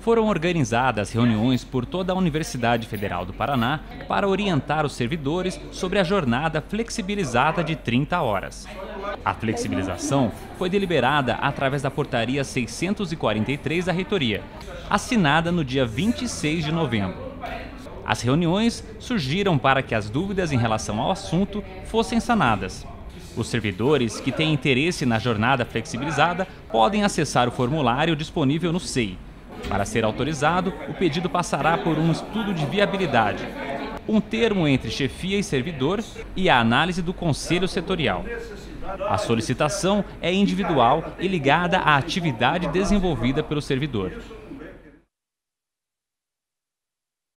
Foram organizadas reuniões por toda a Universidade Federal do Paraná para orientar os servidores sobre a jornada flexibilizada de 30 horas. A flexibilização foi deliberada através da Portaria 643 da Reitoria, assinada no dia 26 de novembro. As reuniões surgiram para que as dúvidas em relação ao assunto fossem sanadas. Os servidores que têm interesse na jornada flexibilizada podem acessar o formulário disponível no SEI. Para ser autorizado, o pedido passará por um estudo de viabilidade, um termo entre chefia e servidor e a análise do conselho setorial. A solicitação é individual e ligada à atividade desenvolvida pelo servidor.